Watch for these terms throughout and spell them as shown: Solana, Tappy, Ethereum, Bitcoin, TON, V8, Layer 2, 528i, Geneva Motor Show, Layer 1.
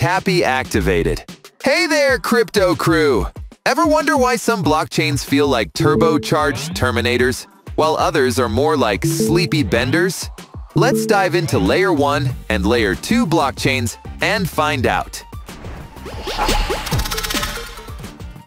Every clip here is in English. Tappy activated. Hey there, crypto crew! Ever wonder why some blockchains feel like turbocharged terminators, while others are more like sleepy benders? Let's dive into Layer 1 and Layer 2 blockchains and find out.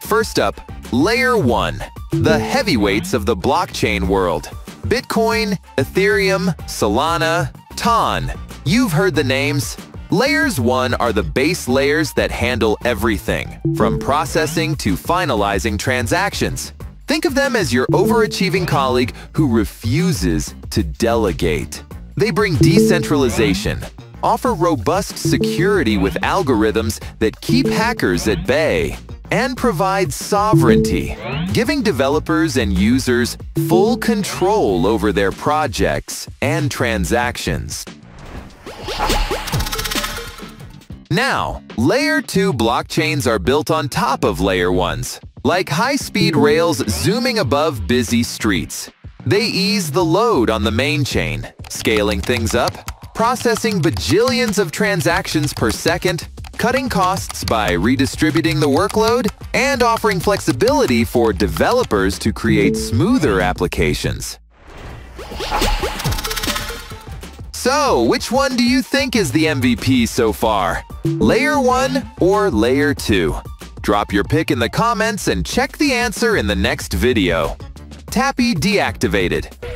First up, Layer 1. The heavyweights of the blockchain world. Bitcoin, Ethereum, Solana, TON. You've heard the names. Layers 1 are the base layers that handle everything, from processing to finalizing transactions. Think of them as your overachieving colleague who refuses to delegate. They bring decentralization, offer robust security with algorithms that keep hackers at bay, and provide sovereignty, giving developers and users full control over their projects and transactions. Now, Layer 2 blockchains are built on top of Layer 1s, like high-speed rails zooming above busy streets. They ease the load on the main chain, scaling things up, processing bajillions of transactions per second, cutting costs by redistributing the workload, and offering flexibility for developers to create smoother applications. So, which one do you think is the MVP so far? Layer 1 or Layer 2? Drop your pick in the comments and check the answer in the next video. Tappy deactivated.